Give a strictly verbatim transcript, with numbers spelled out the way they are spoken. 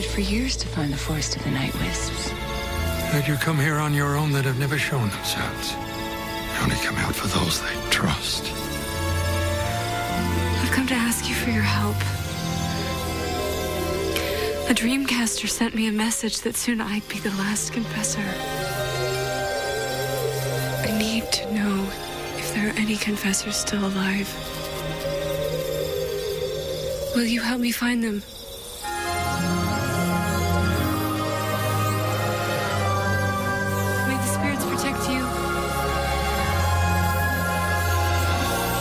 tried for years to find the Forest of the Night Wisps. That you come here on your own that have never shown themselves. They only come out for those they trust. I've come to ask you for your help. A dreamcaster sent me a message that soon I'd be the last confessor. I need to know if there are any confessors still alive. Will you help me find them?